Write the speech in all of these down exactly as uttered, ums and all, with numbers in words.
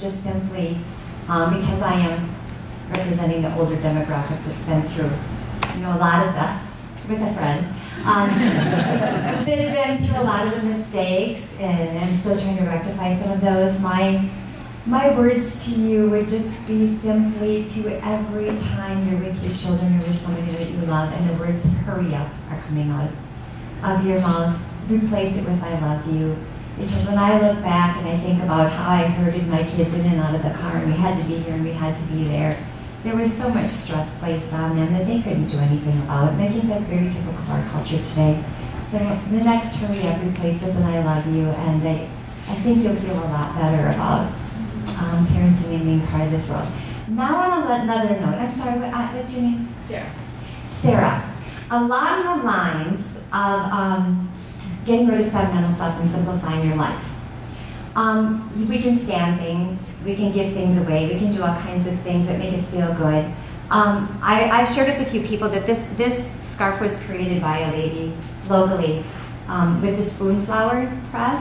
is just simply um, because I am representing the older demographic that's been through, you know, a lot of that with a friend. Um, that's been through a lot of the mistakes, and I'm still trying to rectify some of those. My My words to you would just be simply to every time you're with your children or with somebody that you love, and the words "hurry up" are coming out of your mouth, replace it with "I love you." Because when I look back and I think about how I herded my kids in and out of the car, and we had to be here and we had to be there, there was so much stress placed on them that they couldn't do anything about it. And I think that's very typical of our culture today. So the next "hurry up," replace it with "I love you," and I, I think you'll feel a lot better about Um, parenting and being part of this world. Now on another note, I'm sorry, what, uh, what's your name? Sarah. Sarah. Along the lines of um, getting rid of sentimental stuff and simplifying your life. Um, we can scan things, we can give things away, we can do all kinds of things that make us feel good. Um, I, I've shared with a few people that this, this scarf was created by a lady locally um, with the Spoonflower press.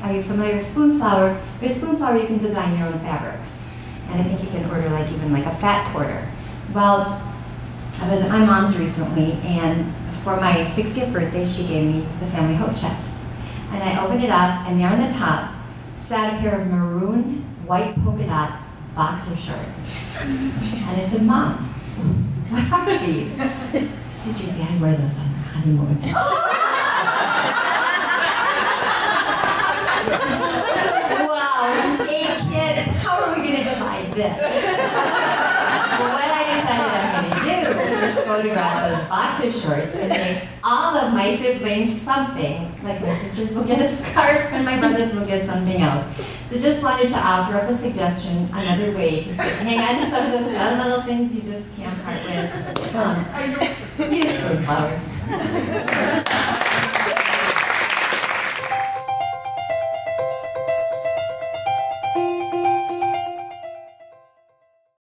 Are you familiar with Spoonflower? With Spoonflower, you can design your own fabrics. And I think you can order like even like a fat quarter. Well, I was at my mom's recently, and for my sixtieth birthday, she gave me the Family Hope Chest. And I opened it up, and there on the top sat a pair of maroon, white polka dot boxer shorts. And I said, "Mom, what are these?" She said, "Your dad wore those on their honeymoon." Wow, eight kids, how are we going to divide this? Well, what I decided I'm going to do was photograph those boxer shorts and make all of my siblings something. Like my sisters will get a scarf and my brothers will get something else. So just wanted to offer up a suggestion, another way to hang on to some of those little things you just can't part with. Um, Use Spoonflower.